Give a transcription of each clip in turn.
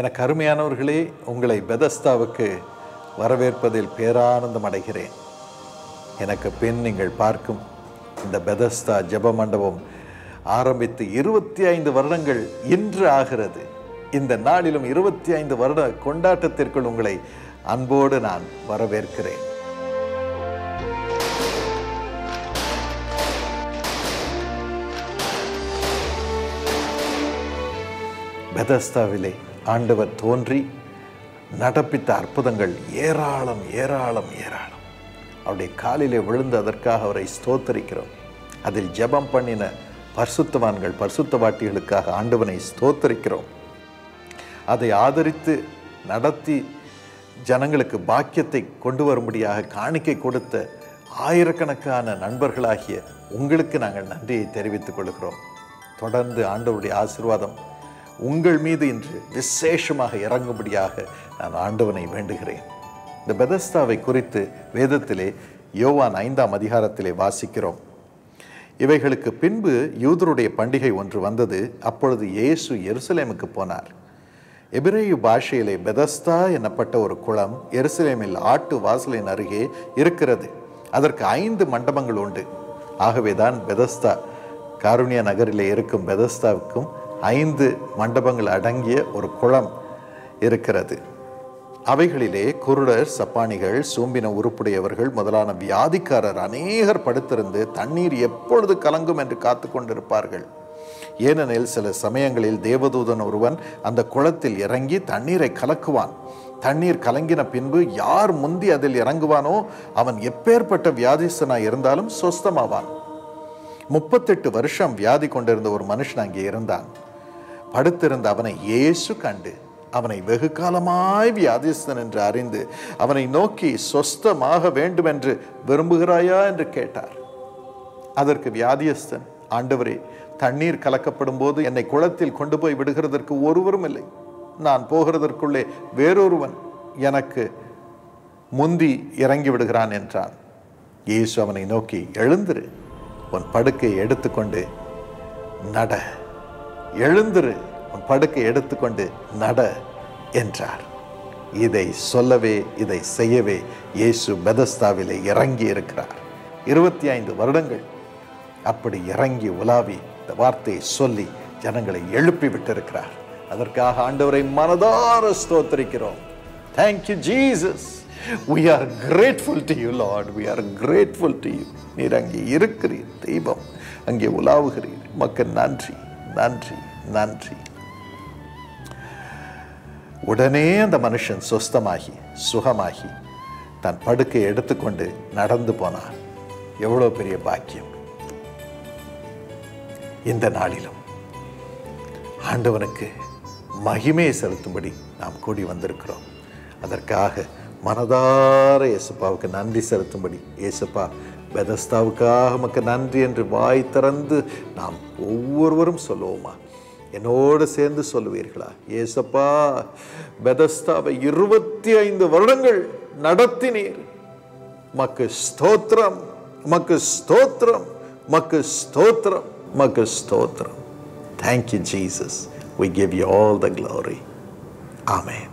எனக்கு அருமையானவர்களே, உங்களை பெதஸ்தாவுக்கு வரவேற்பதில் பேரானந்தம் அடைகிறேன். எனக்கு பின் நீங்கள் பார்க்கும் இந்த பெதஸ்தா ஜெப மண்டபம் ஆரம்பித்து 25 வருடங்கள் இன்று ஆகிறது. இந்த நாளிலும் 25 வருட கொண்டாட்டத்திற்குள் உங்களை அன்போடு நான் வரவேற்கிறேன். பெதஸ்தாவிலே ஆண்டவர் தோன்றி நடப்பித்த அற்புதங்கள் ஏராளம். அவருடைய காலிலே விழுந்து அதற்காக அவரை ஸ்தோத்தரிக்கிறோம். அதில் ஜெபம் பண்ணின பரிசுத்தவான்கள் பரிசுத்தவாட்டிகளுக்காக ஆண்டவனை ஸ்தோத்தரிக்கிறோம். அதை ஆதரித்து நடத்தி ஜனங்களுக்கு பாக்கியத்தை கொண்டு வரும்படியாக காணிக்கை கொடுத்த ஆயிரக்கணக்கான நண்பர்களாகிய உங்களுக்கு நாங்கள் நன்றியை தெரிவித்துக் கொள்கிறோம். தொடர்ந்து ஆண்டவருடைய ஆசீர்வாதம் உங்கள் மீது இன்று விசேஷமாக இறங்கும்படியாக நான் ஆண்டவனை வேண்டுகிறேன். இந்த பெதஸ்தாவை குறித்து வேதத்திலே யோவான் 5ஆம் அதிகாரத்திலே வாசிக்கிறோம். இவைகளுக்கு பின்பு யூதருடைய பண்டிகை ஒன்று வந்தது. அப்பொழுது இயேசு எருசலேமுக்கு போனார். எபிரேய பாஷையிலே பெதஸ்தா எனப்பட்ட ஒரு குளம் எருசலேமில் ஆட்டு வாசலின் அருகே இருக்கிறது. அதற்கு 5 மண்டபங்கள் உண்டு. ஆகவேதான் பெதஸ்தா காருண்ய நகரிலே இருக்கும் பெதஸ்தாவுக்கும் 5 மண்டபங்கள் அடங்கிய ஒரு குளம் இருக்கிறது. அவைகளிலே குருடர், சப்பானிகள், சூம்பின உருப்புடையவர்கள் முதலான வியாதிக்காரர் அநேகர் படுத்திருந்து தண்ணீர் எப்பொழுது கலங்கும் என்று காத்து கொண்டிருப்பார்கள். ஏனெனில் சில சமயங்களில் தேவதூதன் ஒருவன் அந்த குளத்தில் இறங்கி தண்ணீரை கலக்குவான். தண்ணீர் கலங்கின பின்பு யார் முந்தி அதில் இறங்குவானோ அவன் எப்பேற்பட்ட வியாதிசனாய் இருந்தாலும் சொஸ்தமாவான். 38 வருஷம் வியாதி கொண்டிருந்த ஒரு மனுஷன் அங்கே இருந்தான். படுத்திருந்த அவனை இயேசு கண்டு அவனை வெகு காலமாய் வியாதிஸ்தன் என்று அறிந்து அவனை நோக்கி, சொஸ்தமாக வேண்டும் என்று விரும்புகிறாயா என்று கேட்டார். அதற்கு வியாதியஸ்தன், ஆண்டவரே, தண்ணீர் கலக்கப்படும் போது என்னை குளத்தில் கொண்டு போய் விடுகிறதற்கு ஒருவரும் இல்லை. நான் போகிறதற்குள்ளே வேறொருவன் எனக்கு முந்தி இறங்கி விடுகிறான் என்றான். இயேசு அவனை நோக்கி, எழுந்திரு, உன் படுக்கையை எடுத்துக்கொண்டு நட, எழுந்திரு, உன் படுக்கையை எடுத்துக்கொண்டு நட என்றார். இதை சொல்லவே இதை செய்யவே இயேசு பெதஸ்தாவிலே இறங்கி இருக்கிறார். 25 வருடங்கள் அப்படி இறங்கி உலாவி இந்த வார்த்தையை சொல்லி ஜனங்களை எழுப்பி விட்டிருக்கிறார். அதற்காக ஆண்டவரை மனதார ஸ்தோத்திரிக்கிறோம். Thank you Jesus. We are grateful to you, Lord. We are grateful to you. நீர் அங்கே இருக்கிறீர் தெய்வம், அங்கே உலாவுகிறீர். மக்கள் நன்றி. உடனே அந்த மனுஷன் சுகமாகி தன் படுக்கையை எடுத்துக்கொண்டு நடந்து போனான். எவ்வளோ பெரிய பாக்கியம்! இந்த நாளிலும் ஆண்டவனுக்கு மகிமையை செலுத்தும்படி நாம் கூடி வந்திருக்கிறோம். அதற்காக மனதார இயேசுப்பாவுக்கு நன்றி செலுத்தும்படி, இயேசுப்பா, பெதஸ்தாவுக்காக உமக்கு நன்றி என்று வாய் திறந்து நாம் ஒவ்வொருவரும் சொல்லுவோமா? என்னோடு சேர்ந்து சொல்லுவீர்களா? இயேசுப்பா, பெதஸ்தாவை 25 வருடங்கள் நடத்தினீர். உமக்கு ஸ்தோத்திரம், உமக்கு ஸ்தோத்திரம், உமக்கு ஸ்தோத்திரம், உமக்கு ஸ்தோத்திரம். Thank you Jesus. We give you all the glory. Amen.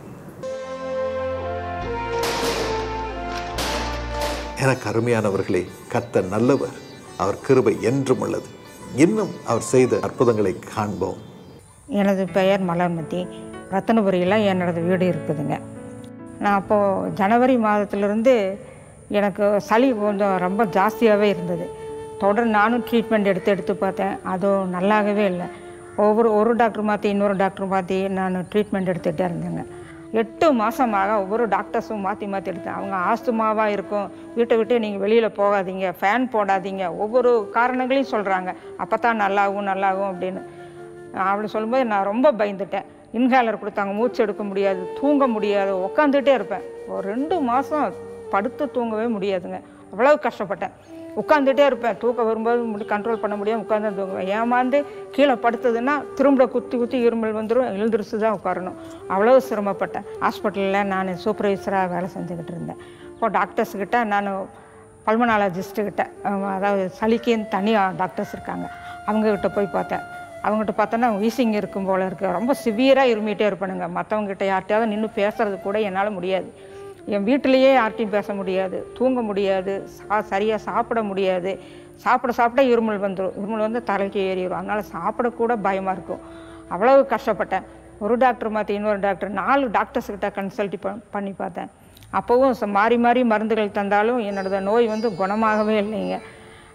எனக்கு அருமையானவர்களே, கர்த்தர் நல்லவர். அவர் கிருபை என்றும் உள்ளது. இன்னும் அவர் செய்த அற்புதங்களை காண்போம். எனது பெயர் மலர்மதி. ரத்தனபுரியில் என்னோடது வீடு இருக்குதுங்க. நான் அப்போது ஜனவரி மாதத்துலேருந்து எனக்கு சளி கொஞ்சம் ரொம்ப ஜாஸ்தியாகவே இருந்தது. தொடர்ந்து நானும் ட்ரீட்மெண்ட் எடுத்து பார்த்தேன். அதுவும் நல்லாகவே இல்லை. ஒரு டாக்டர் மாற்றி இன்னொரு டாக்டர் மாற்றி நான் ட்ரீட்மெண்ட் எடுத்துகிட்டே இருந்தேங்க. 8 மாதமாக ஒவ்வொரு டாக்டர்ஸும் மாற்றி எடுத்தேன். அவங்க ஆஸ்துமாவாக இருக்கும், வீட்டை விட்டு நீங்கள் வெளியில் போகாதீங்க, ஃபேன் போடாதீங்க, ஒவ்வொரு காரணங்களையும் சொல்கிறாங்க. அப்போ தான் நல்லாகும் அப்படின்னு அப்படி சொல்லும்போது நான் ரொம்ப பயந்துட்டேன். இன்ஹேலர் கொடுத்தாங்க. மூச்சு எடுக்க முடியாது, தூங்க முடியாது, உட்காந்துட்டே இருப்பேன். ஒரு 2 மாதம் படுத்து தூங்கவே முடியாதுங்க. அவ்வளோ கஷ்டப்பட்டேன். உட்காந்துட்டே இருப்பேன். தூக்கம் வரும்போது கண்ட்ரோல் பண்ண முடியாது, உட்காந்து தூங்குவேன். ஏமாந்து கீழே படுத்ததுன்னா திரும்ப குத்தி இருமல் வந்துடும். எழுந்திரிச்சு தான் உட்காரணும். அவ்வளோ சிரமப்பட்டேன். ஹாஸ்பிட்டலில் நான் சூப்பர்வைசராக வேலை செஞ்சுக்கிட்டு இருந்தேன். இப்போ டாக்டர்ஸ்கிட்ட, நான் பல்மனாலஜிஸ்ட்டுக்கிட்ட, அதாவது சளிக்கேன்னு தனியாக டாக்டர்ஸ் இருக்காங்க, அவங்கக்கிட்ட போய் பார்த்தேன். அவங்ககிட்ட பார்த்தோன்னா வீசிங் இருக்கும் போல் இருக்குது, ரொம்ப சிவியராக இருமிகிட்டே இருப்பானுங்க. மற்றவங்ககிட்ட யார்கிட்டையாவது நின்று பேசுறது கூட என்னால் முடியாது. என் வீட்டிலையே யார்கிட்டையும் பேச முடியாது, தூங்க முடியாது, சரியாக சாப்பிட முடியாது. சாப்பிட இருமல் வந்துடும், இருமல் வந்து தலைக்கு ஏறிடும். அதனால் சாப்பிடக்கூட பயமாக இருக்கும். அவ்வளவு கஷ்டப்பட்டேன். ஒரு டாக்டர் மாற்றி இன்னொரு டாக்டர், 4 டாக்டர்ஸ்கிட்ட கன்சல்ட் பண்ணி பார்த்தேன். அப்போவும் மாறி மருந்துகள் தந்தாலும் என்னோட நோய் வந்து குணமாகவே இல்லைங்க.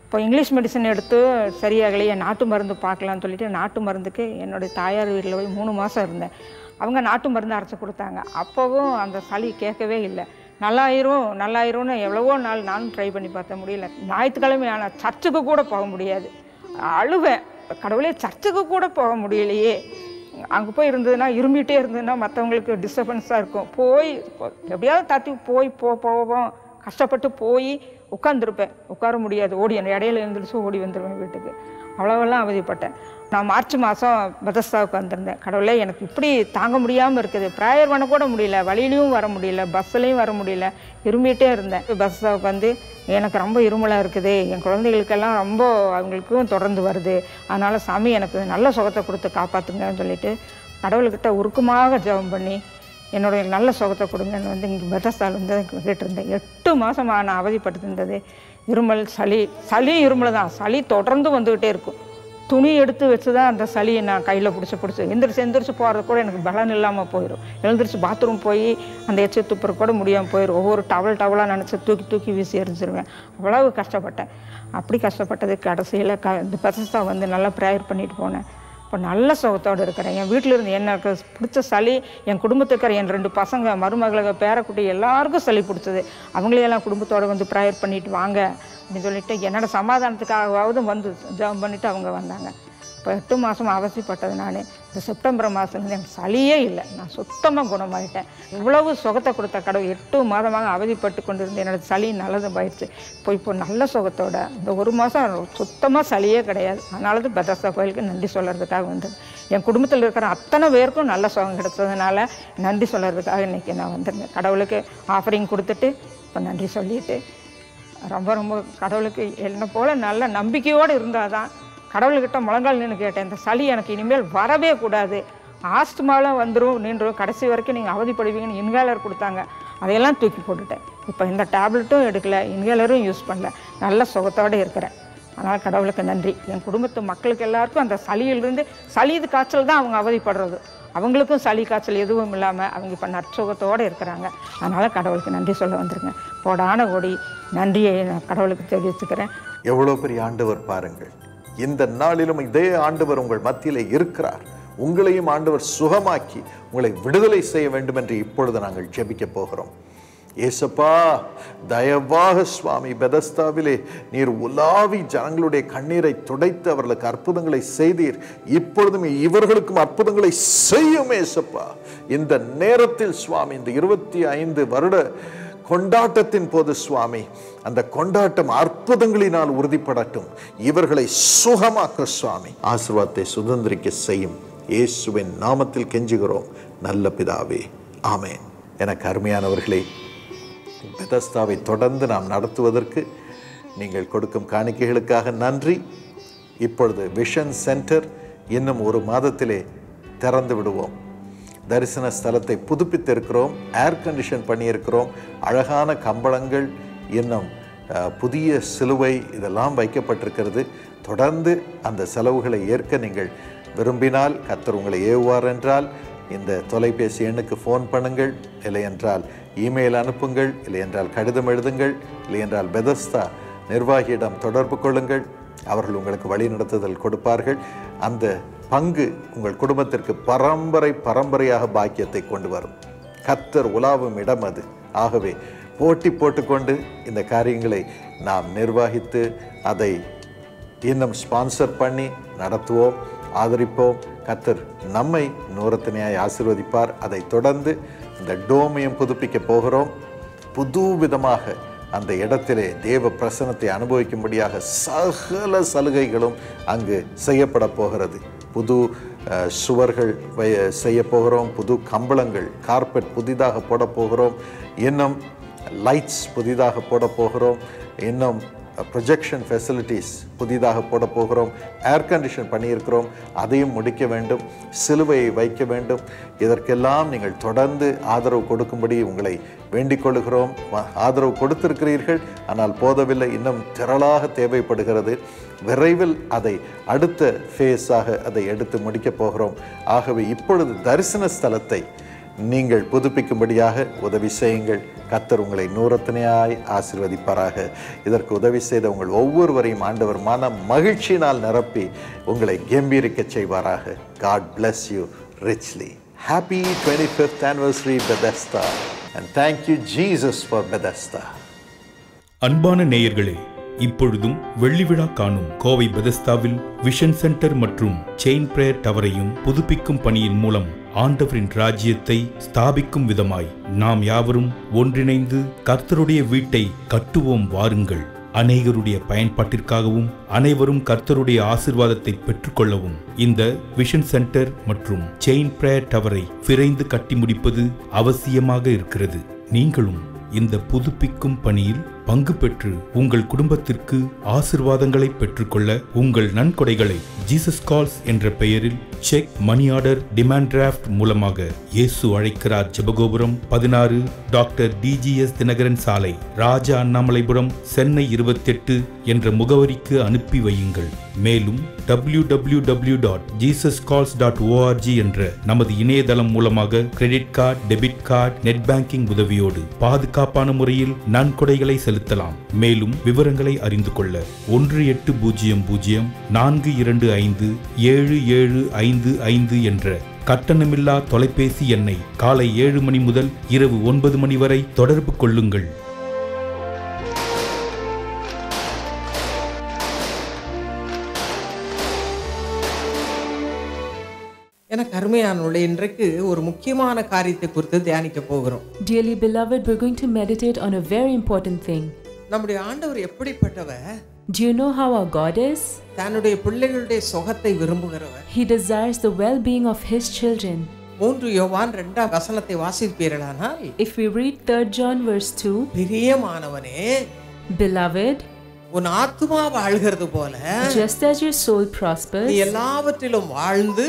இப்போ இங்கிலீஷ் மெடிசன் எடுத்து சரியாகலையே, நாட்டு மருந்து பார்க்கலான்னு சொல்லிட்டு நாட்டு மருந்துக்கு என்னுடைய தாயார் வீட்டில் போய் 3 மாதம் இருந்தேன். அவங்க நாட்டு மருந்து அரைச்சி கொடுத்தாங்க. அப்போவும் அந்த சளி கேட்கவே இல்லை. நல்லாயிரும்னு எவ்வளவோ நாள் நானும் ட்ரை பண்ணி பார்த்த முடியல. ஞாயிற்றுக்கிழமை ஆனால் சர்ச்சுக்கு கூட போக முடியாது. அழுவேன், கடவுளே சர்ச்சுக்கு கூட போக முடியலையே. அங்கே போய் இருந்ததுன்னா இருமிகிட்டே இருந்ததுன்னா மற்றவங்களுக்கு டிஸ்டர்பன்ஸாக இருக்கும். போய் எப்படியாவது தாத்தி போய் போவோம், கஷ்டப்பட்டு போய் உட்காந்துருப்பேன். உட்கார முடியாது, ஓடி அந்த இடையில எழுந்துருச்சு ஓடி வந்துடுவேன் வீட்டுக்கு. அவ்வளோவெல்லாம் அவதிப்பட்டேன். நான் மார்ச் மாதம் பெதஸ்தாவுக்கு வந்திருந்தேன். கடவுளே எனக்கு இப்படி தாங்க முடியாமல் இருக்குது, ப்ரேயர் பண்ண கூட முடியல, வழியிலையும் வர முடியல, பஸ்ஸுலையும் வர முடியல, இருமிகிட்டே இருந்தேன். பெதஸ்தாவுக்கு வந்து எனக்கு ரொம்ப இருமலாக இருக்குது, என் குழந்தைகளுக்கெல்லாம் ரொம்ப அவங்களுக்கும் தொடர்ந்து வருது, அதனால் சாமி எனக்கு நல்ல சுகத்தை கொடுத்து காப்பாற்றுங்கன்னு சொல்லிட்டு கடவுள்கிட்ட உருக்கமாக ஜெபம் பண்ணி என்னுடைய நல்ல சுகத்தை கொடுங்கன்னு வந்து இங்கே பெதஸ்தாவில் வந்து கேட்டிருந்தேன். 8 மாதமாக நான் அவதிப்பட்டுருந்தது. இருமல், சளி இருமல் தான், சளி தொடர்ந்து வந்துக்கிட்டே இருக்கும். துணி எடுத்து வச்சு தான் அந்த சளியை நான் கையில் பிடிச்சி எந்திரிச்சு போகிறது கூட எனக்கு பலன் இல்லாமல் போயிடும். எழுந்திரிச்சு பாத்ரூம் போய் அந்த எச்சை துப்புற கூட முடியாமல் போயிடும். ஒவ்வொரு டவலாக நினச்சி தூக்கி வீசி எரிஞ்சிருவேன். அவ்வளவு கஷ்டப்பட்டேன். அப்படி கஷ்டப்பட்டது கடைசியில் இந்த பெதஸ்தா வந்து நல்லா ப்ரேயர் பண்ணிட்டு போனேன். இப்போ நல்ல சுகத்தோடு இருக்கிறேன். என் வீட்டில் இருந்து எனக்கு பிடிச்ச சளி, என் குடும்பத்துக்கார என் 2 பசங்க, மருமகளுக்கு, பேரக்குட்டி எல்லாருக்கும் சளி பிடிச்சது. அவங்களையெல்லாம் குடும்பத்தோடு வந்து ப்ரேயர் பண்ணிட்டு வாங்க அப்படின்னு சொல்லிட்டு என்னோடய சமாதானத்துக்காகவாவது வந்து ஜெபம் பண்ணிவிட்டு அவங்க வந்தாங்க. இப்போ 8 மாதம் அவசியப்பட்டது. நான் இந்த செப்டம்பர் மாதத்துலேருந்து எனக்கு சளியே இல்லை, நான் சுத்தமாக குணமாகிட்டேன். இவ்வளவு சுகத்தை கொடுத்த கடவுள் 8 மாதமாக அவதிப்பட்டு கொண்டு இருந்து என்னோடய சளி நல்லது போயிடுச்சு. இப்போ நல்ல சுகத்தோட இந்த 1 மாதம் சுத்தமாக சளியே கிடையாது. அதனால தான் பெதஸ்தா கோயிலுக்கு நன்றி சொல்கிறதுக்காக வந்தது. என் குடும்பத்தில் இருக்கிற அத்தனை பேருக்கும் நல்ல சுகம் கிடைச்சதுனால நன்றி சொல்கிறதுக்காக இன்றைக்கி நான் வந்திருந்தேன். கடவுளுக்கு ஆஃபரிங் கொடுத்துட்டு இப்போ நன்றி சொல்லிவிட்டு ரொம்ப கடவுளுக்கு என்ன போல் நல்ல நம்பிக்கையோடு இருந்தால் தான் கடவுள்கிட்ட முழங்கால் நின்று கேட்டேன், இந்த சளி எனக்கு இனிமேல் வரவே கூடாது, ஆஸ்துமாலாம் வந்துடும் நின்றும் கடைசி வரைக்கும் நீங்கள் அவதிப்படுவீங்கன்னு இன்ஹேலர் கொடுத்தாங்க, அதையெல்லாம் தூக்கி போட்டுட்டேன். இப்போ இந்த டேப்லெட்டும் எடுக்கலை, இன்ஹேலரும் யூஸ் பண்ணல, நல்ல சுகத்தோடு இருக்கிறேன். அதனால் கடவுளுக்கு நன்றி. என் குடும்பத்து மக்களுக்கு எல்லாருக்கும் அந்த சளியிலிருந்து சளி காய்ச்சல் தான் அவங்க அவதிப்படுறது, அவங்களுக்கும் சளி காய்ச்சல் எதுவும் இல்லாமல் அவங்க இப்போ நற்சுகத்தோடு இருக்கிறாங்க. அதனால் கடவுளுக்கு நன்றி சொல்ல வந்துருங்க. கோடான கோடி நன்றியை நான் கடவுளுக்கு தெரிவிச்சுக்கிறேன். எவ்வளோ பெரிய ஆண்டவர் பாருங்கள். இந்த நாளிலும் இதே ஆண்டவர் உங்கள் மத்தியிலே இருக்கிறார். உங்களையும் ஆண்டவர் சுகமாக்கி உங்களை விடுதலை செய்ய வேண்டும் என்று இப்பொழுது நாங்கள் ஜெபிக்க போகிறோம். ஏசப்பா தயவாக சுவாமி, பெதஸ்தாவிலே நீர் உலாவி ஜனங்களுடைய கண்ணீரை துடைத்து அவர்களுக்கு அற்புதங்களை செய்தீர். இப்பொழுதும் இவர்களுக்கும் அற்புதங்களை செய்யும் ஏசப்பா. இந்த நேரத்தில் சுவாமி, இந்த 25 வருட கொண்டாட்டத்தின் போது சுவாமி, அந்த கொண்டாட்டம் அற்புதங்களினால் உறுதிப்படட்டும். இவர்களை சுகமாக்க சுவாமி, ஆசீர்வாதத்தை சுதந்திரிக்க செய்யும். இயேசுவின் நாமத்தில் கெஞ்சுகிறோம் நல்ல பிதாவே, ஆமென். எனக்கு அருமையானவர்களே, பெதஸ்தாவை தொடர்ந்து நாம் நடத்துவதற்கு நீங்கள் கொடுக்கும் காணிக்கைகளுக்காக நன்றி. இப்பொழுது விஷன் சென்டர் இன்னும் 1 மாதத்திலே திறந்து விடுவோம். தரிசன ஸ்தலத்தை புதுப்பித்திருக்கிறோம், ஏர் கண்டிஷன் பண்ணியிருக்கிறோம். அழகான கம்பளங்கள், இன்னும் புதிய சிலுவை இதெல்லாம் வைக்கப்பட்டிருக்கிறது. தொடர்ந்து அந்த செலவுகளை ஏற்க நீங்கள் விரும்பினால், கர்த்தர் உங்களை ஏவுவார் என்றால், இந்த தொலைபேசி எண்ணுக்கு ஃபோன் பண்ணுங்கள், இல்லை என்றால் இமெயில் அனுப்புங்கள், இல்லை என்றால் கடிதம் எழுதுங்கள், இல்லை என்றால் பெதஸ்தா நிர்வாகியிடம் தொடர்பு கொள்ளுங்கள். அவர்கள் உங்களுக்கு வழிநடத்துதல் கொடுப்பார்கள். அந்த பங்கு உங்கள் குடும்பத்திற்கு பரம்பரையாக பாக்கியத்தை கொண்டு வரும். கர்த்தர் உலாவும் இடம் அது. ஆகவே போட்டி போட்டுக்கொண்டு இந்த காரியங்களை நாம் நிர்வகித்து அதை இன்னும் ஸ்பான்சர் பண்ணி நடத்துவோம், ஆதரிப்போம். கர்த்தர் நம்மை நூறத்தனையாய் ஆசீர்வதிப்பார். அதை தொடர்ந்து இந்த டோமையும் புதுப்பிக்க போகிறோம். புது விதமாக அந்த இடத்திலே தேவ பிரசன்னத்தை அனுபவிக்கும்படியாக சகல சலுகைகளும் அங்கு செய்யப்பட போகிறது. புது சுவர்கள் செய்ய போகிறோம், புது கம்பளங்கள், கார்பெட் புதிதாக போட போகிறோம், இன்னும் லைட்ஸ் புதிதாக போட போகிறோம், இன்னும் ப்ரொஜெக்ஷன் ஃபெசிலிட்டிஸ் புதிதாக போட போகிறோம், ஏர் கண்டிஷன் பண்ணியிருக்கிறோம், அதையும் முடிக்க வேண்டும், சிலுவையை வைக்க வேண்டும். இதற்கெல்லாம் நீங்கள் தொடர்ந்து ஆதரவு கொடுக்கும்படி உங்களை வேண்டிக் கொள்கிறோம். ஆதரவு கொடுத்திருக்கிறீர்கள், ஆனால் போதவில்லை, இன்னும் திரளாக தேவைப்படுகிறது. விரைவில் அதை அடுத்த ஃபேஸாக அதை எடுத்து முடிக்கப் போகிறோம். ஆகவே இப்பொழுது தரிசன ஸ்தலத்தை நீங்கள் புதுப்பிக்கும்படியாக உதவி செய்யுங்கள். கர்த்தர் உங்களை நூறத்தனையாய் ஆசீர்வதிப்பாராக. இதற்கு உதவி செய்த உங்கள் ஒவ்வொருவரையும் ஆண்டவர் மன மகிழ்ச்சியினால் நிரப்பி உங்களை கம்பீரிக்க செய்வாராக. God bless you richly. Happy 25th anniversary Bethesda, and thank you Jesus for Bethesda. அன்பான நேயர்களே, இப்பொழுதும் வெள்ளி விழா காணும் கோவை பெதெஸ்தாவில் விஷன் சென்டர் மற்றும் செயின் பிரேயர் டவரையும் புதுப்பிக்கும் பணியின் மூலம் ஆண்டவரின் ராஜ்யத்தை ஸ்தாபிக்கும் விதமாய் நாம் யாவரும் ஒன்றிணைந்து கர்த்தருடைய வீட்டை கட்டுவோம் வாருங்கள். அநேகருடைய பயன்பாட்டிற்காகவும் அனைவரும் கர்த்தருடைய ஆசிர்வாதத்தை பெற்றுக்கொள்ளவும் இந்த விஷன் சென்டர் மற்றும் செயின் பிரேயர் டவரை விரைந்து கட்டி முடிப்பது அவசியமாக இருக்கிறது. நீங்களும் இந்த புதுப்பிக்கும் பணியில் பங்கு பெற்று உங்கள் குடும்பத்திற்கு ஆசிர்வாதங்களை பெற்றுக்கொள்ள உங்கள் நன்கொடைகளை ஜீசஸ் கால்ஸ் என்ற பெயரில் cheque, money order, demand draft மூலமாக இயேசு அழைக்கிறார் ஜெபகோபுரம் 16, டாக்டர் DGS தினகரன் சாலை, ராஜா அண்ணாமலைபுரம், சென்னை 28 என்ற முகவரிக்கு அனுப்பி வையுங்கள். மேலும் www.jesuscalls.org என்ற நமது இணையதளம் மூலமாக credit card, debit card, net banking உதவியோடு பாதுகாப்பான முறையில் நன்கொடைகளை செலுத்தலாம். மேலும் விவரங்களை அறிந்து கொள்ள 1800-425-7755 என்ற கட்டணமில்லா தொலைபேசி எண்ணை காலை 7 மணி முதல் இரவு 9 மணி வரை தொடர்பு கொள்ளுங்கள். எனக்கு அருமையானவர்களே, இன்றைக்கு ஒரு முக்கியமான காரியத்தை குறித்து தியானிக்க போகிறோம். Dearly beloved, we're going to meditate on a very important thing. நம்முடைய ஆண்டவர் எப்படிப்பட்டவர்? Do you know how our God is? தன்னுடைய பிள்ளைகளுடைய சுகத்தை விரும்புகிறவர். He desires the well-being of his children. 3 யோவான் 2 வசனத்தை வாசிப்பீர்களானால், if we read 3rd John verse 2, பிரியமானவனே, beloved, உன் ஆத்துமா வாழ்கிறது போல, just as your soul prospers, நீ எல்லாவற்றிலும் வாழ்ந்து,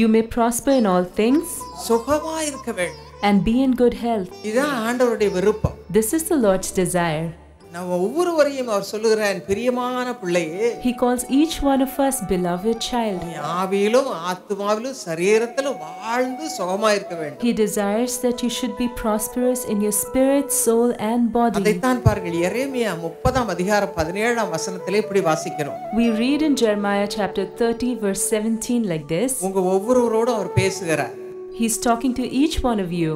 you may prosper in all things, சுகமா இருக்க வேண்டும், and be in good health. இதான் ஆண்டவருடைய விருப்பம். This is the Lord's desire. நாம் ஒவ்வொருவரையும் அவர் சொல்லுகிறார், பிரியமான பிள்ளையே. He calls each one of us beloved child. நீ ஆவியிலும் ஆத்துமாவிலும் சரீரத்திலும் வாழ்ந்து சுகமா இருக்க வேண்டும். He desires that you should be prosperous in your spirit, soul and body. அதைத்தான் பாருங்கள், எரேமியா 30ஆம் அதிகாரம் 17ஆம் வசனத்திலே இப்படி வாசிக்கிறோம். We read in Jeremiah chapter 30 verse 17 like this. உங்க ஒவ்வொருவரோடும் அவர் பேசுகிறார். He is talking to each one of you.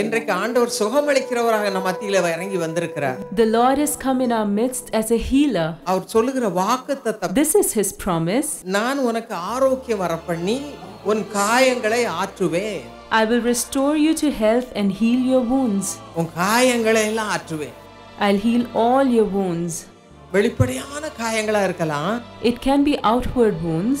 இன்றைக்கு ஆண்டவர் சுகமளிக்கிறவராக நம்ம மத்தியிலே இறங்கி வந்திருக்கிறார். The Lord has come in our midst as a healer. அவர் சொல்லுகிற வாக்குத்தத்தம், this is his promise. நான் உனக்கு ஆரோக்கியம் வர பண்ணி உன் காயங்களை ஆற்றுவேன். I will restore you to health and heal your wounds. உன் காயங்களை எல்லாம் ஆற்றுவேன். I'll heal all your wounds. வெளிப்படையான காயங்களா இருக்கலாம். It can be outward wounds.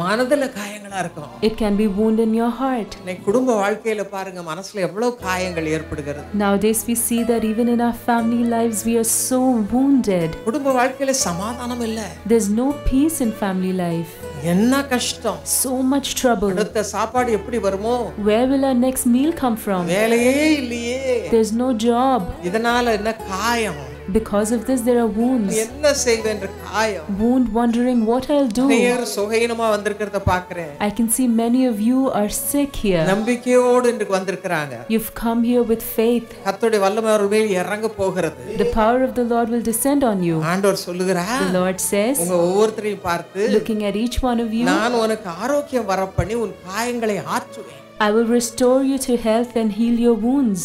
மனதுல காயங்களா இருக்கும். It can be wound in your heart. நே குடும்ப வாழ்க்கையில பாருங்க, மனசுல எவ்வளவு காயங்கள் ஏற்படுகிறது. Nowadays we see that even in our family lives we are so wounded. குடும்ப வாழ்க்கையில சமாதானம் இல்ல. There's no peace in family life. என்ன கஷ்டம். So much trouble. அடுத்த சாப்பாடு எப்படி வருமோ? Where will our next meal come from? வேலையே இல்லையே. There's no job. இதனால என்ன காயம்? Because of this there are wounds. என்ன செய்வேன்ற காயம். Wound wondering what I'll do. நேர் சோகைனமா வந்திருக்கிறத பார்க்கிறேன். I can see many of you are sick here. நம்பிக்கையோடு இங்க வந்திருக்காங்க. You've come here with faith. கர்த்தருடைய வல்லமை உங்கள் மேல் இறங்க போகிறது. The power of the Lord will descend on you. ஆண்டவர் சொல்லுகிறார். The Lord says. உங்க ஒவ்வொருத்தரையும் பார்த்து, looking at each one of you, நான் உனக்கு ஆரோக்கியம் வர பண்ணி உன் காயங்களை ஆற்றுவேன். I will restore you to health and heal your wounds.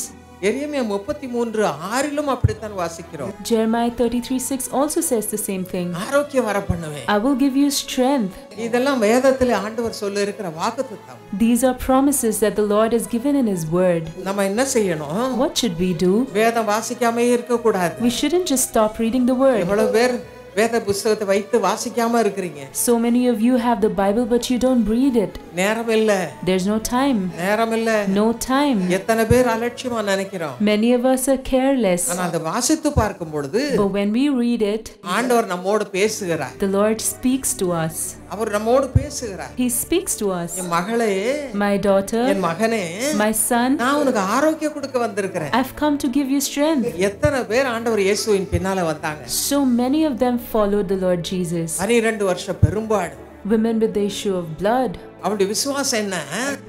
எரேமியா 33:6 அப்படித்தான் வாசிக்கிறோம். Jeremiah 33:6 also says the same thing. ஆரோக்கியம் வர பண்ணுவேன். I will give you strength. இதெல்லாம் வேதத்திலே ஆண்டவர் சொல்ல இருக்கிற வாக்குத்தத்தம். These are promises that the Lord has given in his word. நாம என்ன செய்யணும்? What should we do? வேதம் வாசிக்காம இருக்க கூடாது. We shouldn't just stop reading the word. எவ்வளவு பேர் வேத புத்தகத்தை வைத்து வாசிக்காம இருக்கீங்க. So many of you have the Bible but you don't read it. நேரம் இல்ல. There's no time. நேரம் இல்ல. No time. எத்தனை பேர் அலட்சியமா நினைக்கிறோம். Many of us are careless. ஆனா அதை வாசித்து பார்க்கும் பொழுது but when we read it, ஆண்டவர் நம்மோடு பேசுகிறார். The Lord speaks to us. அவர் நம்மோடு பேசுகிறார். He speaks to us. என் மகளே, my daughter, என் மகனே, my son, நான் உனக்கு ஆரோக்கியம் கொடுக்க வந்திருக்கிறேன். I've come to give you strength. எத்தனை பேர் ஆண்டவர் இயேசுவின் பின்னால வந்தாங்க. So many of them followed the Lord Jesus. 12 வருஷ பெரும்பாடு women with the issue of blood. அவளுடைய விசுவாசம் என்ன?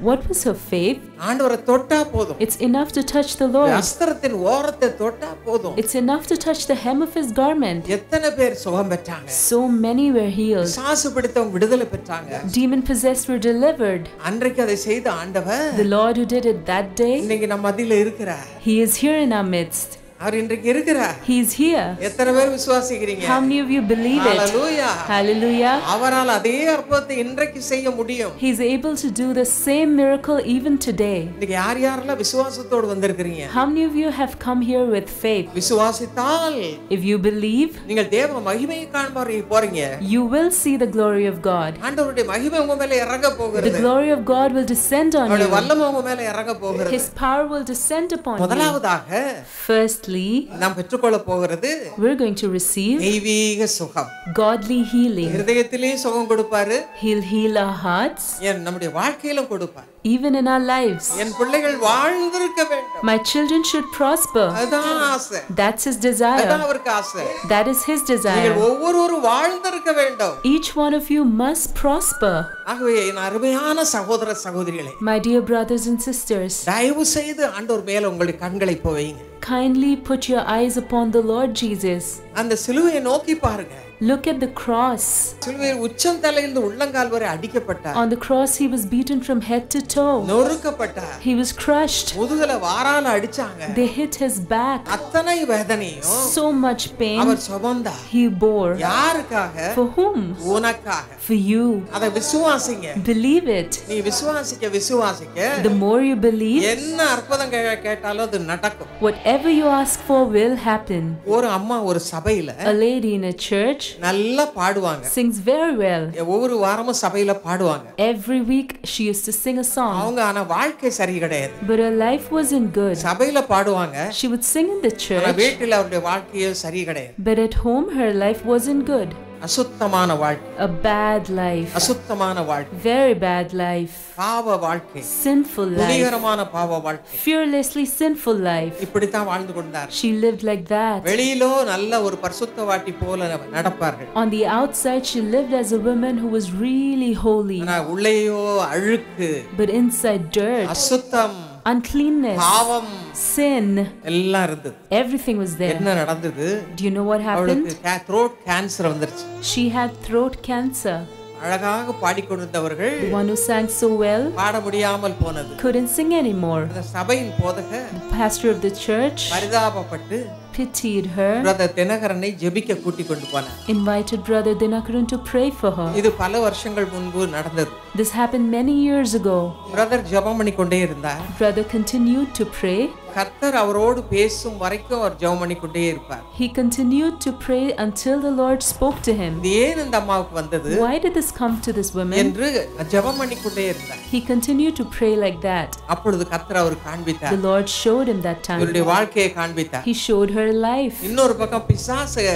What was her faith? ஆண்டவரை தொட்டா போதும். It's enough to touch the Lord. வஸ்திரத்தின் ஓரத்தை தொட்டா போதும். It's enough to touch the hem of his garment. எத்தனை பேர் சுகம் பெற்றாங்க? So many were healed. சாசு பிடித்தவங்க விடுதலை பெற்றாங்க. Demon possessed were delivered. அன்றைக்கு அதை செய்த ஆண்டவர், the Lord who did it that day, இன்னைக்கு நம்ம மத்தியில இருக்கிறார். He is here in our midst. அவர் இன்றைக்கு இருக்கிறார். He is here. எத்தனை பேர் விசுவாசிக்கிறீங்க? How many of you believe it? Hallelujah. Hallelujah. அவரால் அதே அற்புதத்தை இன்றைக்கு செய்ய முடியும். He is able to do the same miracle even today. நீங்க யார் யாரெல்லாம் விசுவாசத்தோட வந்திருக்கீங்க? How many of you have come here with faith? விசுவாசித்தால், if you believe, நீங்கள் தேவ மகிமையை காண்பீர்கள். You will see the glory of God. ஆண்டவருடைய மகிமை உங்க மேல இறங்க போகிறது. The glory of God will descend on you. அவருடைய வல்லமை உங்க மேல இறங்க போகிறது. His power will descend upon you. முதலாவதாக, firstly, நாம் பெற்றுக்கொள்ள போகிறது, we're going to receive தெய்வீக சுகம், godly healing. இதயத்திலே சுகம் கொடுப்பாரு. He'll heal our hearts. நம்முடைய வாழ்க்கையிலும் கொடுப்பார். Even in our lives. என் பிள்ளைகள் வாழ்ந்திருக்க வேண்டும். My children should prosper. அதான் ஆசை. That's his desire. அதான் அவருக்கு ஆசை. That is his desire. நீங்கள் ஒவ்வொருவரும் வாழ்ந்திருக்க வேண்டும். Each one of you must prosper. ஆகவே என் அருமையான சகோதர சகோதரிகளே, my dear brothers and sisters, தயவு செய்து ஆண்டவர் மேல் உங்களுடைய கண்களை போவைங்க. Kindly put your eyes upon the Lord Jesus. அந்த சிலுவையை நோக்கி பாருங்க. Look at the cross. சிலுவையில் உச்சம் தலையிலிருந்து உள்ளங்கால் வரை அடிக்கப்பட்டார். On the cross he was beaten from head to toe. நொறுக்கப்பட்டார். He was crushed. முதுகுல வாரால அடிச்சாங்க. They hit his back. அத்தனை வேதனையோ, so much pain. அவர் சுமந்தார். He bore. யாருக்காக? For whom? உனக்காக. For you. அதை விசுவாசிங்க. Believe it. நீ விசுவாசிக்க விசுவாசிக்க, the more you believe, என்ன அற்புதம் கேட்டாலும் அது நடக்கும். Whatever you ask for will happen. ஒரு அம்மா ஒரு சபையில, a lady in a church, நல்லா பாடுவாங்க. Sings very well. ஒவ்வொரு வாரமும் சபையில பாடுவாங்க. Every week she used to sing a song. அவங்க ஆனா வாழ்க்கை சரியில்லையாது. But her life wasn't good. சபையில பாடுவாங்க. She would sing in the church. ஆனா வீட்ல அவருடைய வாழ்க்கையே சரியில்லையாது. But at home her life wasn't good. அசுத்தமான வாழ்க்கை. A bad life. அசுத்தமான வாழ்க்கை. Very bad life. பாவ வாழ்க்கை. Sinful life. துணிகரமான பாவ வாழ்க்கை. Fearlessly sinful life. இப்படி தான் வாழ்ந்து கொண்டார். She lived like that. வெளியிலோ நல்ல ஒரு பரிசுத்தவாதி போல நடப்பார்கள். On the outside she lived as a woman who was really holy. ஆனா உள்ளேயோ அழுக்கு. But inside dirt. அசுத்தம். Uncleanness. பாவம். Sin. எல்லாம் இருந்தது. Everything was there. என்ன நடந்தது? Do you know what happened? அவளுக்கு throat cancer வந்துருச்சு. She had throat cancer. அழகாக பாடிக்கொண்டிருந்தவர்கள், the one who sang so well, பாட முடியாமல் போனது. Couldn't sing anymore. அந்த சபையின் போதகர், the pastor of the church, பரிதாபப்பட்டு pitied her. Brother Dhinakaranai ஜெபிக்க கூட்டி கொண்டு போனார். Invited brother Dhinakaran to pray for her. இது பல வருஷங்கள் முன்பு நடந்தது. This happened many years ago. Brother ஜெபம் பண்ணிக்கொண்டே இருந்தார். Brother continued to pray. கர்த்தர் அவரோடு பேசும் வரைக்கும் அவர் ஜெபம் பண்ணிக்கொண்டே இருப்பார். He continued to pray until the Lord spoke to him. ஏன் இந்த அம்மாவுக்கு வந்தது? Why did this come to this woman? என்று ஜெபம் பண்ணிக்கொண்டே இருந்தார். He continued to pray like that. அப்பொழுது கர்த்தர் அவருக்கு காண்பித்தார். The Lord showed him that time. அவருடைய வாழ்க்கையை காண்பித்தார். He showed her life. இன்னொரு பக்கம் பிசாசு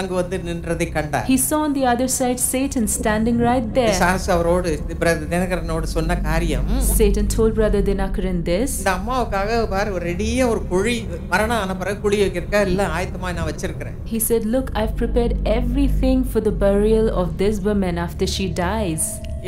அங்க வந்து நின்றதை கண்டார். He saw on the other side Satan standing right there. பிசாசு அவரோடு பிரதர் தினகரனோடு சொன்ன காரியம், Satan told brother Dhinakaran this. இந்த அம்மாவுக்காக பார் ஒரு ரெடியா ஒரு குழி, மரணம் ஆன பிறகு குழி வைக்கிறக்க எல்லாம் ஆயத்தமா நான் வச்சிருக்கேன். He said, look, I've prepared everything for the burial of this woman after she dies.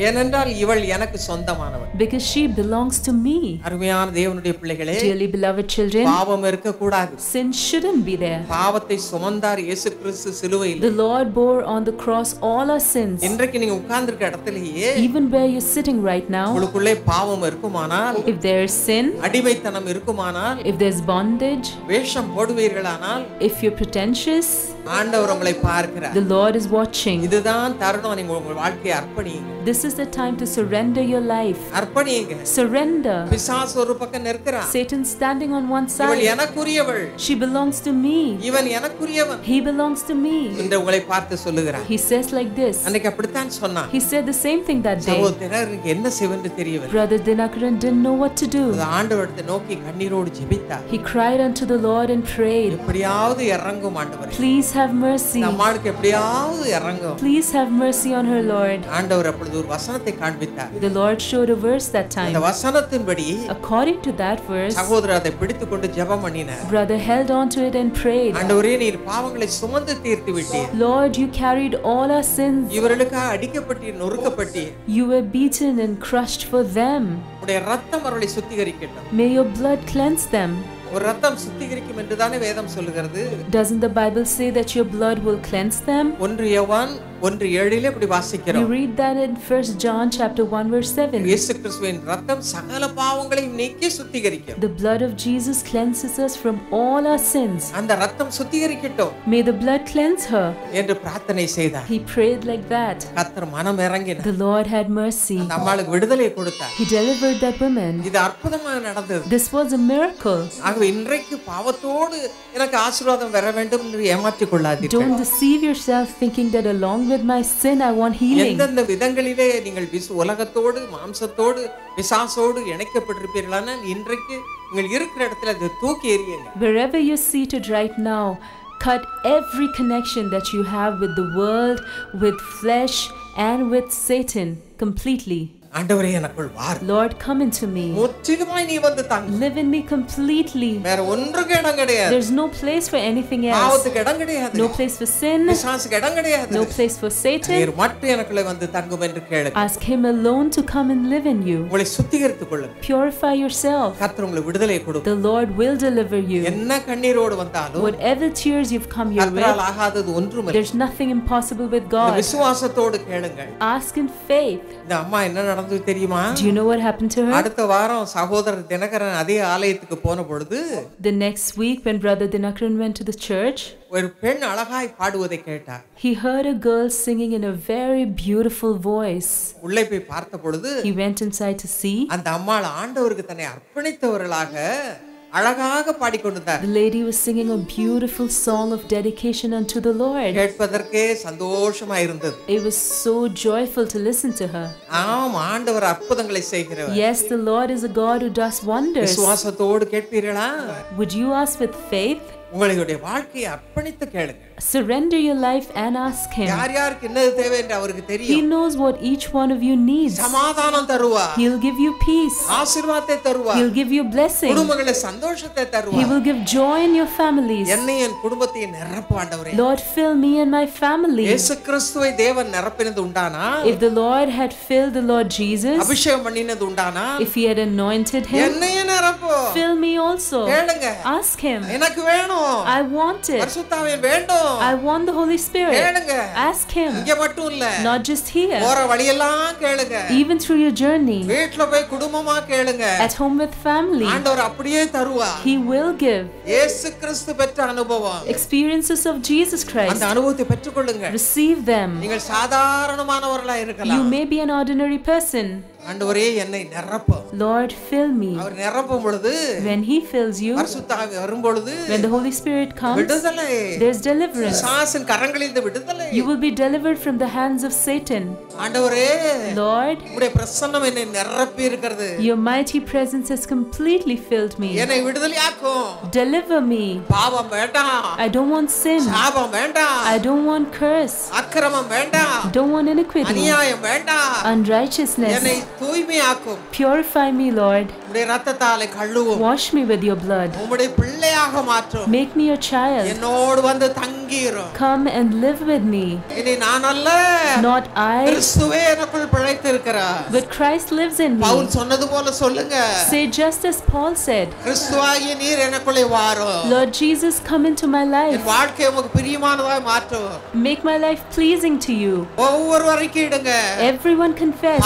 ஏனென்றால் இவள் எனக்கு சொந்தமானவள். Because she belongs to me. அருமையான தேவனுடைய பிள்ளைகளே, dearly beloved children, பாவம் இருக்க கூடாது. Sin shouldn't be there. பாவத்தை சுமந்தார் இயேசு கிறிஸ்து சிலுவையில். The Lord bore on the cross all our sins. இன்றைக்கு நீங்க உட்கார்ந்திருக்கிற இடத்திலேயே, even where you're sitting right now, உங்களுக்குள்ளே பாவம் இருக்குமானால், if there is sin, அடிமைத்தனம் இருக்குமானால், if there's bondage, வேஷம் போடுவீர்களானால், if you're pretentious, ஆண்டவர் உங்களை பார்க்கிறார். The Lord is watching. இதுதான் தருணம், நீங்க உங்க வாழ்க்கையை அர்ப்பணிங்க. This is the time to surrender your life. அர்ப்பணிங்க. Surrender. பிசாசு ஒரு பக்கம் நிற்கிறான். Satan standing on one side. இவள் எனக்குரியவள். She belongs to me. இவன் எனக்குரியவன். He belongs to me. இந்த உங்களை பார்த்து சொல்லுகிறார். He says like this. அன்னைக்கு அப்படித்தான் சொன்னான். He said the same thing that day. சகோதரருக்கு என்ன செய்வன்னு தெரியவில்லை. Brother Dhinakaran didn't know what to do. ஆண்டவர்ட்ட நோக்கி கண்ணீரோடு ஜெபித்தார். He cried unto the Lord and prayed. எப்படியாவது இறங்கும் ஆண்டவரே. Please have mercy. நம்மளுக்கு எப்படியாவது இறங்கும். Please have mercy on her, Lord. ஆண்டவர் அப்பொழுது ஒரு வசனத்தை காண்பித்தார். The Lord showed a verse that time. அந்த வசனத்தின்படி according to that verse சகோதரர் அதை பிடித்து கொண்டு ஜெபம் பண்ணினார். Brother held on to it and prayed. ஆண்டவரே நீர் பாவங்களை சுமந்து தீர்த்து விட்டீர். Lord, you carried all our sins. இவர்களுக்காக அடிக்கப்பட்டீர், நொறுக்கப்பட்டீர். You were beaten and crushed for them. உம்முடைய இரத்தம் அவர்களை சுத்திகரிக்கட்டும். May your blood cleanse them. ஒரு ரத்தம் சுத்திகரிக்கும் என்று தானே வேதம் சொல்கிறது. Doesn't the Bible say that your blood will cleanse them? 1 யோவான் 1:7 இப்படி வாசிக்கிறோம். You read that in 1 John chapter 1:7. இயேசு கிறிஸ்துவின் இரத்தம் சகல பாவங்களையும் நீக்கி சுத்திகரிக்கும். The blood of Jesus cleanses us from all our sins. அந்த இரத்தம் சுத்திகரிக்கட்டும். May the blood cleanse her. என்று பிரார்த்தனை செய்தார். He prayed like that. கர்த்தர் மனம் இறங்கினார். The Lord had mercy. அந்த அம்மாளுக்கு விடுதலை கொடுத்தார். He delivered that woman. இது அற்புதமாக நடந்தது. This was a miracle. இன்றைக்கு பாவத்தோடு எனக்கு ஆசீர்வாதம் வர வேண்டும் என்று ஏமாற்றிக் கொள்ளாதீர்கள். Don't deceive yourself thinking that along with my sin I want healing. எந்தெந்த விதங்களிலே நீங்கள் உலகத்தோடு மாம்சத்தோடு பிசாசோடு இணைக்கப்பட்டிருப்பீர்களான இன்றைக்கு நீங்கள் இருக்கிற இடத்துல அதை தூக்கி எறியுங்க. Wherever you are seated right now, cut every connection that you have with the world, with flesh and with Satan completely. ஆண்டவரே எனக்குள் வார். Lord, come into me. முற்றிலுமாய் நீ வந்து தங்கு. Live in me completely. வேற ஒன்றுக்கு இடம் கிடையாது. There's no place for anything else. பாவத்துக்கு இடம் கிடையாது. No place for sin. பிசாசுக்கு இடம் கிடையாது. No place for Satan. நீர் மட்டும் எனக்குள்ளே வந்து தங்கும் என்று கேளு. Ask him alone to come and live in you. உங்களை சுத்திகரித்துக் கொள்ளு. Purify yourself. கர்த்தர் உங்களுக்கு விடுதலை கொடுப்பார். The Lord will deliver you. என்ன கண்ணீரோடு வந்தாலும் whatever tears you've come your way. கர்த்தரால் ஆகாதது ஒன்றுமில்லை. There's nothing impossible with God. விசுவாசத்தோடு கேளுங்கள். Ask in faith. இந்த அம்மா என்ன தெரியுமா? Do you know what happened to her? அடுத்த வாரம் சகோதரர் தினகரன் அதே ஆலயத்துக்கு போன பொழுது the next week when brother Dhinakaran went to the church, ஒரு பெண் அழகாய் பாடுவதை கேட்டார். He heard a girl singing in a very beautiful voice. உள்ளே போய் பார்த்த பொழுது he went inside to see, அந்த அம்மா ஆண்டவருக்கு தன்னை அர்ப்பணித்தவர்களாக அழகாக பாடிக்கொண்டிருந்தார். The lady was singing a beautiful song of dedication unto the Lord. கேட்பதற்கே சந்தோஷமா இருந்தது. It was so joyful to listen to her. ஆம், ஆண்டவர் அற்புதங்களை செய்கிறவர். Yes, the Lord is a God who does wonders. விசுவாசத்தோடு கேட்பீர்களா? Would you ask with faith? உங்களுடைய வாழ்க்கையை அர்ப்பணித்து கேளுங்க. Surrender your life and ask him. யார் யாருக்கு என்ன தேவை என்று அவருக்கு தெரியும். He knows what each one of you needs. சமாதானம் தருவார். He'll give you peace. ஆசீர்வாதத்தை தருவார். He'll give you blessing. குடும்பங்களே சந்தோஷத்தை தருவார். He will give joy in your families. என்னை என் குடும்பத்தை நிரப்பு ஆண்டவரே. Lord, fill me and my family. இயேசு கிறிஸ்துவை தேவன் நிரப்பினது உண்டானா? If the Lord had filled the Lord Jesus. அபிஷேகம் பண்ணினது உண்டானா? If he had anointed him. என்னை நிரப்பு. Fill me also. கேளுங்க. Ask him. எனக்கு வேணும். I want it. பரிசுத்தாவியே வேண்டும். I want the Holy Spirit. கேளுங்க. Ask him. இங்க மட்டும் இல்ல. Not just here. போற வழியெல்லாம் கேளுங்க. Even through your journey. வீட்ல போய் குடும்பமா கேளுங்க. At home with family. ஆண்டவர் அப்படியே தருவார். He will give. இயேசு கிறிஸ்து பெற்ற அனுபவம். Experiences of Jesus Christ. அந்த அனுபவத்தை பெற்றுக்கொள்ளுங்க. Receive them. நீங்கள் சாதாரணமானவர்களா இருக்கலாம். You may be an ordinary person. ஆண்டவரே என்னை நிரப்பு. Lord, fill me. அவர் நிரப்பும் பொழுது when he fills you, பரிசுத்த ஆவி வரும் பொழுது when the Holy Spirit comes, விடுதலை. There's deliverance. சாசன் கரங்களிலிருந்து விடுதலை. You will be delivered from the hands of Satan. ஆண்டவரே Lord, உம்முடைய பிரசன்னம் என்னை நிரப்பி இருக்கிறது. Your mighty presence has completely filled me. என்னை விடுதலையாக்கும். Deliver me. பாவம் வேண்டாம். I don't want sin. சாபம் வேண்டாம். I don't want curse. அக்கிரமம் வேண்டாம். Don't want iniquity. அநியாயம் வேண்டாம். Unrighteousness. என்னை தூய்மையாக்கும். Purify me, Lord. உம்முடைய இரத்தத்தாலே கழுவும். Wash me with your blood. உம்முடைய பிள்ளையாக மாற்றும். Make me your child. என்னோடு வந்து தங்கிரு. Come and live with me. இனி நான் அல்ல. Not I. கிறிஸ்துவே எனக்குள் பிழைத்திருக்கிறார். But Christ lives in me. Say just as Paul said, Lord Jesus, come into my life. Make my life pleasing to you. Everyone confess.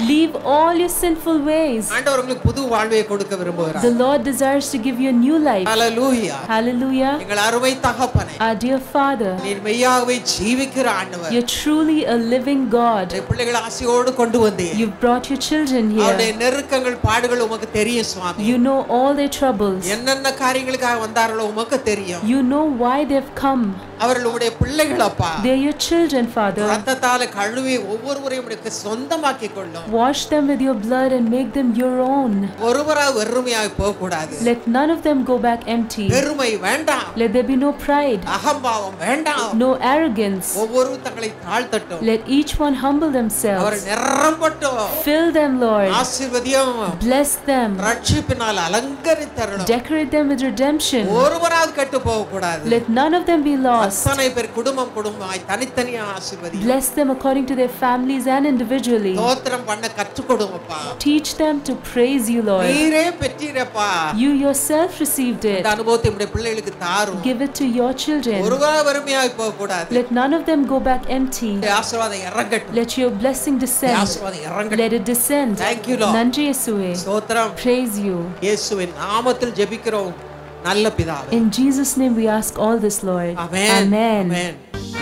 Leave all your sinful ways. The Lord desires to give you a new life. Hallelujah. Hallelujah. Our dear Father, you're truly a living God. You've brought your children here. You know all their troubles. You know why they've come. They're your children, Father. Wash them with your blood and make them your own. Let none of them go back empty. Let there be no pride, no arrogance. Let each one humble themselves. Fill them, Lord. Bless them. Decorate them with redemption. Let none of them be lost. Bless them according to their families and individually. Teach them to praise you, Lord. You yourself received it. Give it to your children. Let none of them go back empty. Let your blessing descend. Let it descend. Thank you, Lord. Nanji Yesuve. Praise you. In Jesus' name we ask all this, Lord. Amen. Amen. Amen.